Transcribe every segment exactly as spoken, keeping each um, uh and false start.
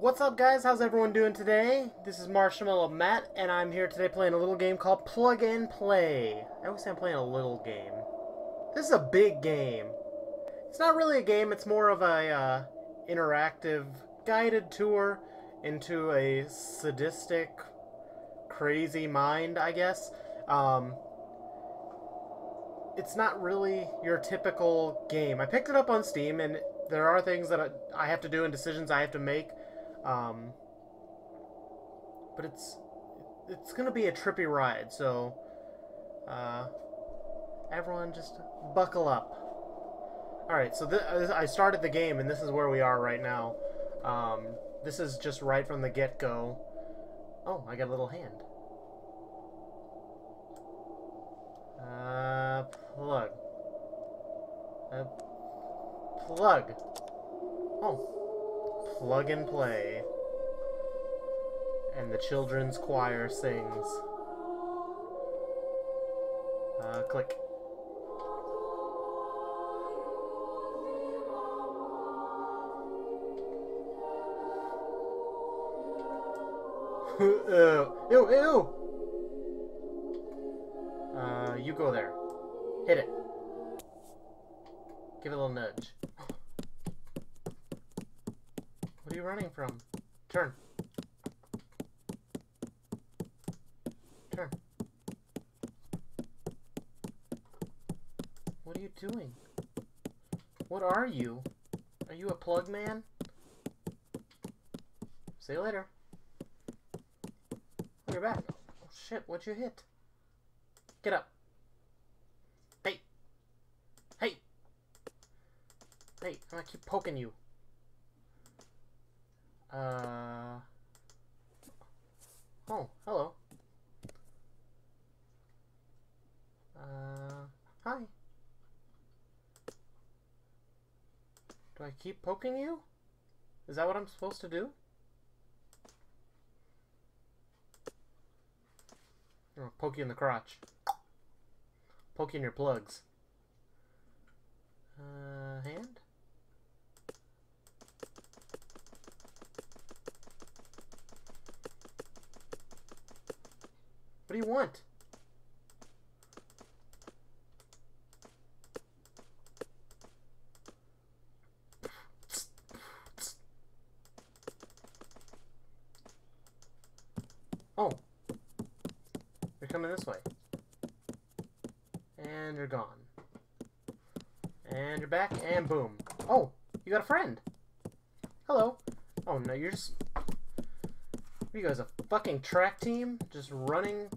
What's up, guys? How's everyone doing today? This is Marshmallow Matt, and I'm here today playing a little game called Plug and Play. I always say I'm playing a little game. This is a big game. It's not really a game, it's more of a uh, interactive guided tour into a sadistic, crazy mind, I guess. Um, it's not really your typical game. I picked it up on Steam, and there are things that I have to do and decisions I have to make. Um, but it's it's going to be a trippy ride, so uh, everyone just buckle up. Alright, so th I started the game, and this is where we are right now. Um, this is just right from the get-go. Oh, I got a little hand. Uh, plug. Uh, plug. Oh. Plug and play. And the children's choir sings. Uh, click. Ew, ew! Uh, you go there. Hit it. Give it a little nudge. What are you running from? Turn. Turn. What are you doing? What are you? Are you a plug man? See you later. Oh, you're back. Oh, shit, what'd you hit? Get up. Hey. Hey. Hey, I'm gonna keep poking you. Uh. Oh, hello. Uh. Hi. Do I keep poking you? Is that what I'm supposed to do? I'll poke you in the crotch. Poke you in your plugs. Uh, hand? What do you want? Oh. They're coming this way. And they're gone. And you're back, and boom. Oh, you got a friend. Hello. Oh, no, you're just... You guys a fucking track team? Just running...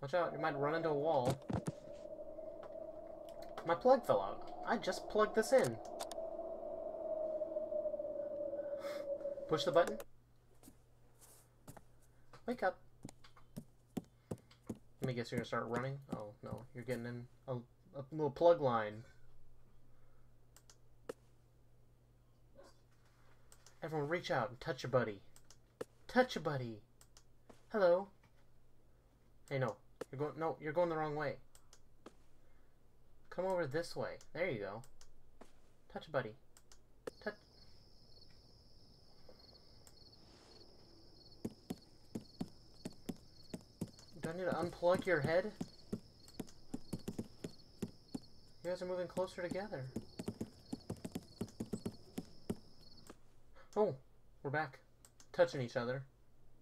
Watch out, you might run into a wall. My plug fell out. I just plugged this in. Push the button. Wake up. Let me guess you're gonna start running. Oh, no. You're getting in a, a little plug line. Everyone reach out and touch your buddy. Touch your buddy. Hello. Hey, no. You're going no, you're going the wrong way. Come over this way. There you go. Touch a buddy. Touch. Do I need to unplug your head? You guys are moving closer together. Oh, we're back. Touching each other.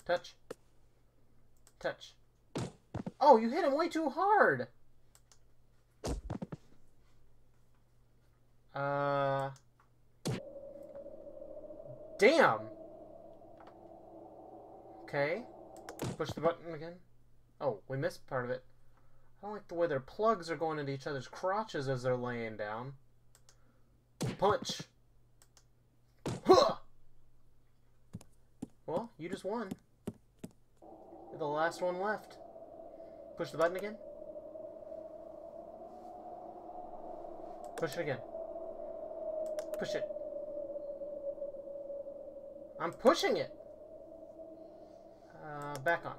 Touch. Touch. Oh, you hit him way too hard! Uh... Damn! Okay. Push the button again. Oh, we missed part of it. I don't like the way their plugs are going into each other's crotches as they're laying down. Punch! Huh! Well, you just won. You're the last one left. Push the button again. Push it again. Push it. I'm pushing it! Uh, back on.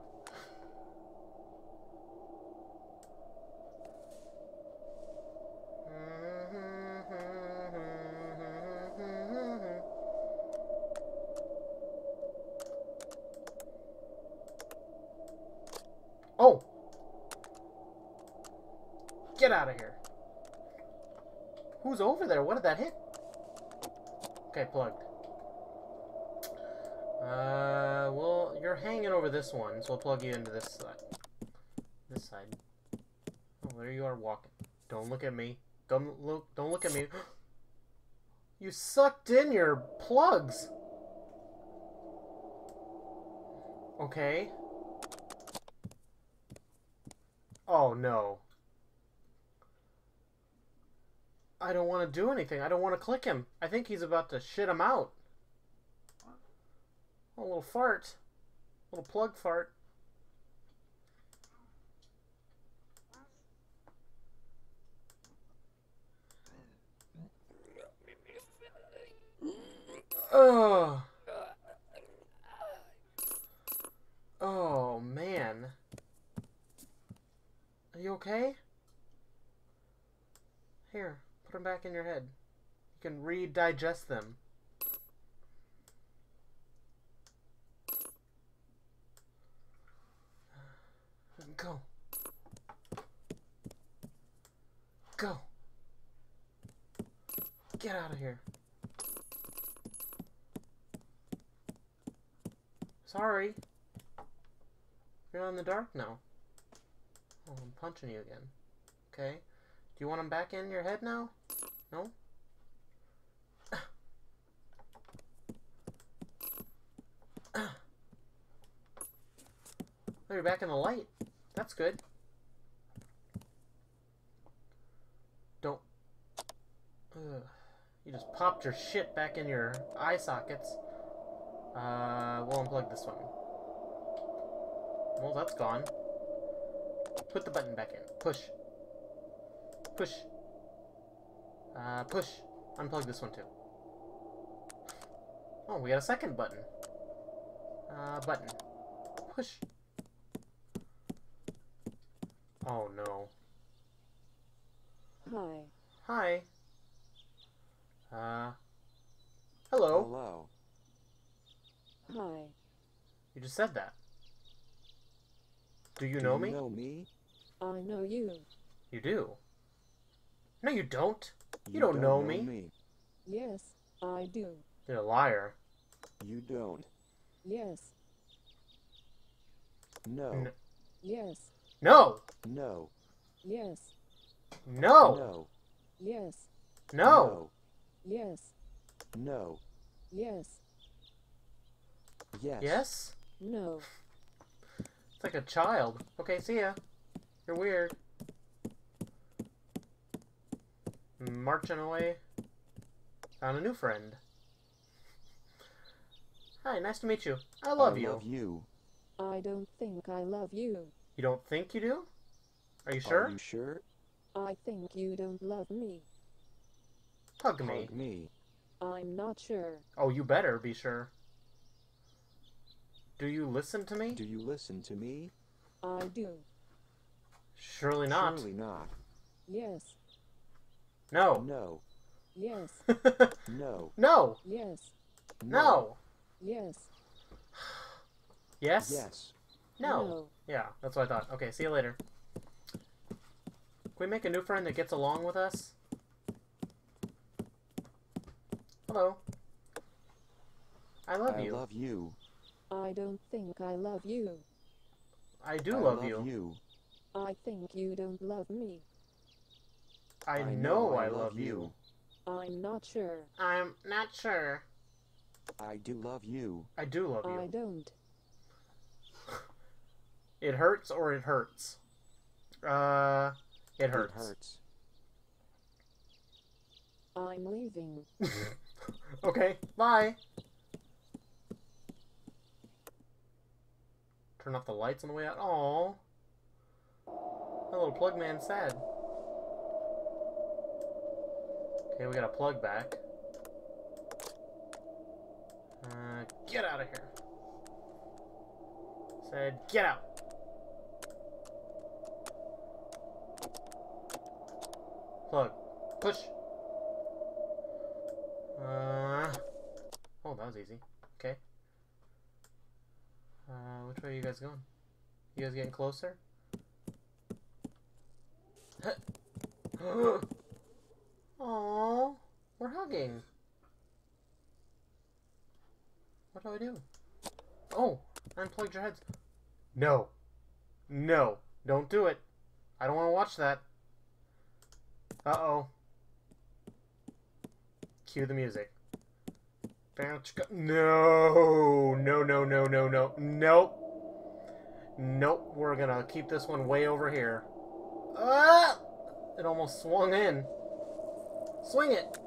Get out of here. Who's over there? What did that hit? Okay, plugged. Uh, well, you're hanging over this one, so I'll plug you into this side. This side. Oh, there you are walking. Don't look at me. Don't look. Don't look at me. You sucked in your plugs. Okay. Oh no. I don't want to do anything. I don't want to click him. I think he's about to shit him out. A little fart. A little plug fart. Oh. Oh, man. Are you okay? Here, put them back in your head. You can re-digest them. Go. Go. Get out of here. Sorry. You're out in the dark now. Oh, I'm punching you again. Okay. Do you want them back in your head now? No? They're back in the light. That's good. Don't. Ugh. You just popped your shit back in your eye sockets. Uh, we'll unplug this one. Well, that's gone. Put the button back in. Push. Push. Uh, push. Unplug this one too. Oh, we got a second button. Uh, button. Push. Oh no. Hi. Hi. Uh. Hello. Hello. Hi. You just said that. Do you do know you me? Know me? I know you. You do? No, you don't. You, you don't, don't know, know me. me. Yes, I do. You're a liar. You don't. Yes. No. N yes. No. No. Yes. No. No. Yes. No. Yes. No. Yes. Yes. Yes? No. It's like a child. Okay, see ya. You're weird. Marching away. Found a new friend. Hi, nice to meet you. I love you. I love you. I don't think I love you. You don't think you do? Are you sure? Are you sure? I think you don't love me. Hug me. Hug me. I'm not sure. Oh, you better be sure. Do you listen to me? Do you listen to me? I do. Surely not. Surely not. Yes. No. No. Yes. No. No. Yes. No. Yes. Yes? Yes. No. No. Yeah, that's what I thought. Okay, see you later. Can we make a new friend that gets along with us? Hello. I love I you. I love you. I don't think I love you. I do I love, love you. you. I think you don't love me. I, I know, know I, I love, love you. you. I'm not sure. I'm not sure. I do love you. I do love you. I don't. It hurts or it hurts? Uh, it hurts. It hurts. I'm leaving. Okay, bye. Turn off the lights on the way out. Aww. That little plug man's sad. Okay, we got a plug back. Uh, get out of here. Said, get out. Plug. Push. Uh, oh, that was easy. Okay. Uh, which way are you guys going? You guys getting closer? Aww, we're hugging. What do I do? Oh, unplugged your heads. No. No. Don't do it. I don't want to watch that. Uh-oh. Cue the music. No. No, no, no, no, no. Nope. Nope. We're going to keep this one way over here. Ah! It almost swung in. Swing it.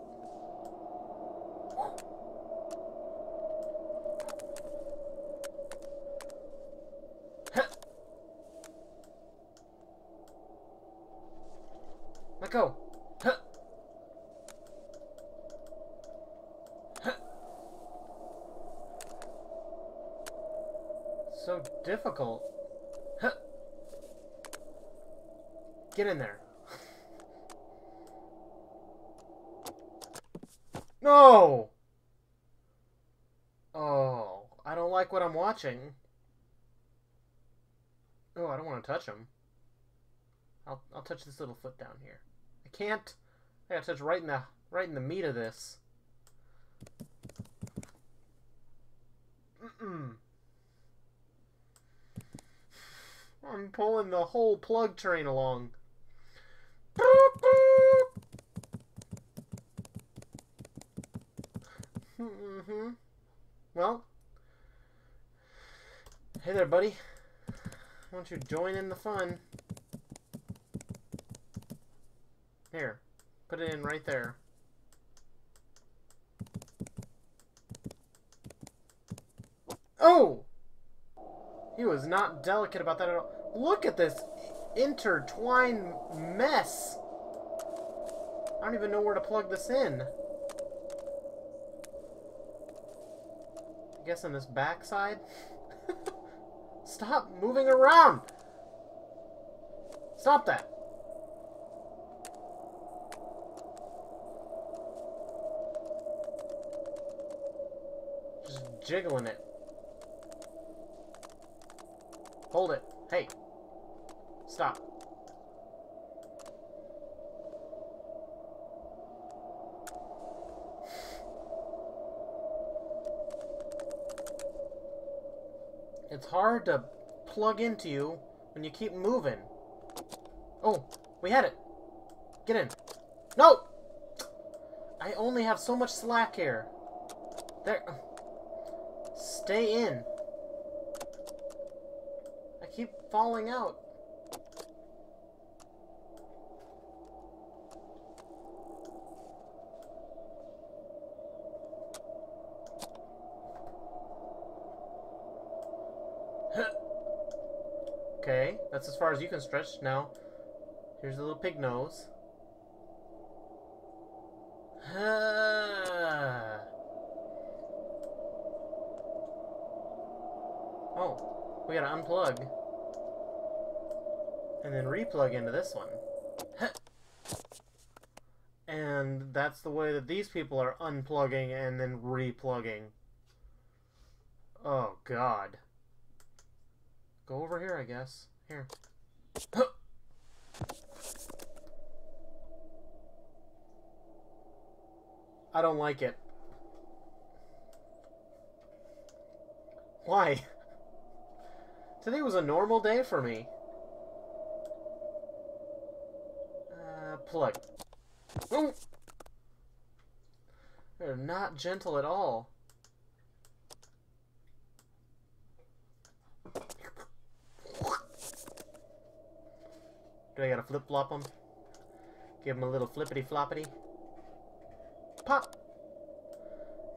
Let go. Huh. Huh. So difficult. Huh. Get in there. No. Oh, I don't like what I'm watching. Oh, I don't want to touch him. I'll I'll touch this little foot down here. I can't. I gotta touch right in the right in the meat of this. Mm-mm. I'm pulling the whole plug train along. Mm-hmm. Well, hey there, buddy. Why don't you join in the fun? Here, put it in right there. Oh! He was not delicate about that at all. Look at this intertwined mess! I don't even know where to plug this in. I guess on this backside? Stop moving around! Stop that! Jiggling it. Hold it. Hey. Stop. It's hard to plug into you when you keep moving. Oh, we had it. Get in. No! I only have so much slack here. There... Stay in. I keep falling out. Okay, that's as far as you can stretch. Now, here's the little pig nose. Oh, we gotta unplug. And then replug into this one. And that's the way that these people are unplugging and then replugging. Oh, God. Go over here, I guess. Here. I don't like it. Why? Today was a normal day for me. Uh, plug. Ooh. They're not gentle at all. Do I gotta flip-flop them? Give them a little flippity-floppity. Pop!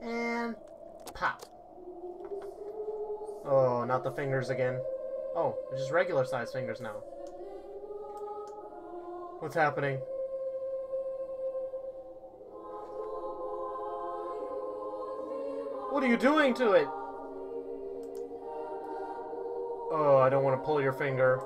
And pop. Oh, not the fingers again. Oh, they're just regular sized fingers now. What's happening? What are you doing to it? Oh, I don't want to pull your finger.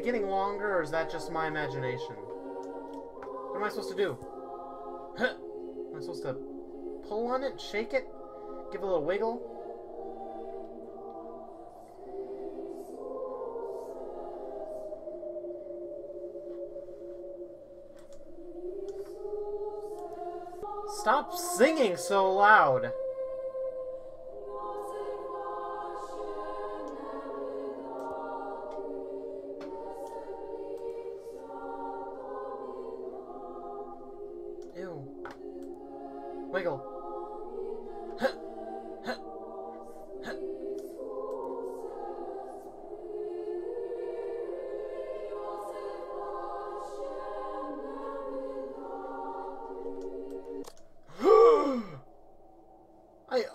it getting longer, or is that just my imagination? What am I supposed to do? Huh. Am I supposed to pull on it, shake it, give it a little wiggle? Stop singing so loud!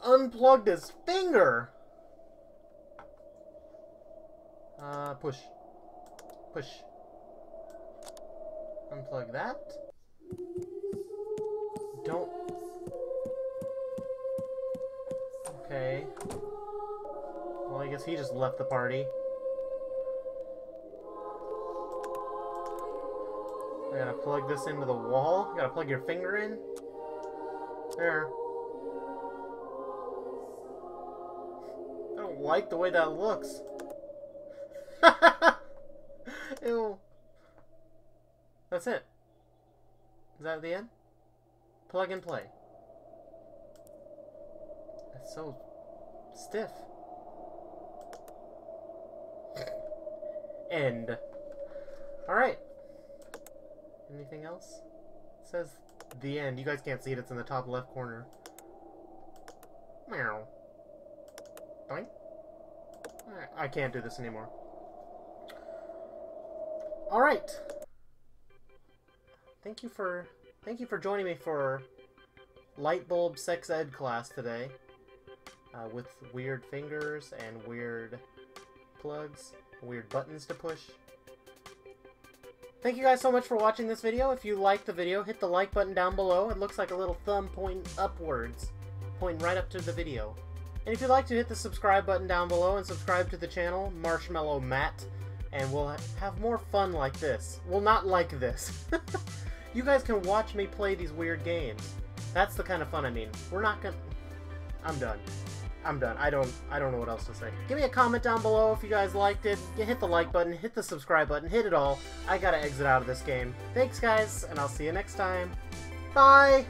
Unplugged his finger. Uh, push. Push. Unplug that. Don't. Okay. Well, I guess he just left the party. I gotta plug this into the wall. You gotta plug your finger in. There. Like the way that looks. Ew. That's it. Is that the end? Plug and play. That's so stiff. End. Alright. Anything else? It says the end. You guys can't see it. It's in the top left corner. Meow. Doink. I can't do this anymore. Alright. Thank you for thank you for joining me for Lightbulb Sex Ed class today. Uh, with weird fingers and weird plugs, weird buttons to push. Thank you guys so much for watching this video. If you liked the video, hit the like button down below. It looks like a little thumb pointing upwards, pointing right up to the video. And if you'd like to, hit the subscribe button down below and subscribe to the channel, Marshmallow Matt, and we'll have more fun like this. Well, not like this. You guys can watch me play these weird games. That's the kind of fun I mean. We're not gonna... I'm done. I'm done. I don't, I don't know what else to say. Give me a comment down below if you guys liked it. Hit the like button, hit the subscribe button, hit it all. I gotta exit out of this game. Thanks, guys, and I'll see you next time. Bye!